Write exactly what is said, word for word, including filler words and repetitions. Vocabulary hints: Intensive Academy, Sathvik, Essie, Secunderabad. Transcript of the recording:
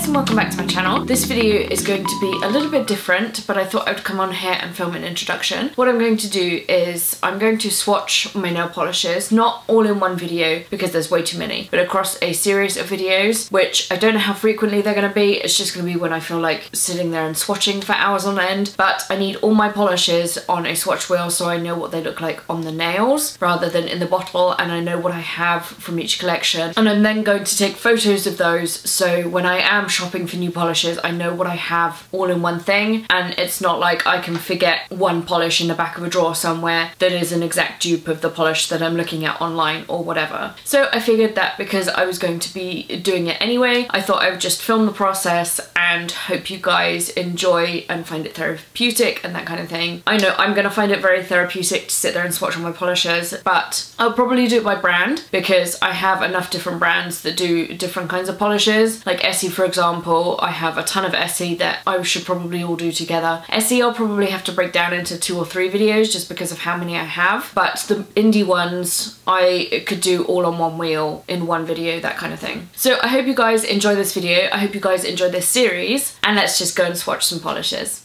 guys and welcome back to my channel. This video is going to be a little bit different, but I thought I would come on here and film an introduction. What I'm going to do is I'm going to swatch my nail polishes, not all in one video because there's way too many, but across a series of videos, which I don't know how frequently they're going to be. It's just going to be when I feel like sitting there and swatching for hours on end, but I need all my polishes on a swatch wheel so I know what they look like on the nails rather than in the bottle, and I know what I have from each collection, and I'm then going to take photos of those so when I am shopping for new polishes I know what I have all in one thing, and it's not like I can forget one polish in the back of a drawer somewhere that is an exact dupe of the polish that I'm looking at online or whatever. So I figured that because I was going to be doing it anyway, I thought I would just film the process and hope you guys enjoy and find it therapeutic and that kind of thing. I know I'm gonna find it very therapeutic to sit there and swatch on my polishes, but I'll probably do it by brand because I have enough different brands that do different kinds of polishes. Like Essie, for example, I have a ton of Essie that I should probably all do together. Essie I'll probably have to break down into two or three videos just because of how many I have, but the indie ones I could do all on one wheel in one video, that kind of thing. So I hope you guys enjoy this video, I hope you guys enjoy this series, and let's just go and swatch some polishes.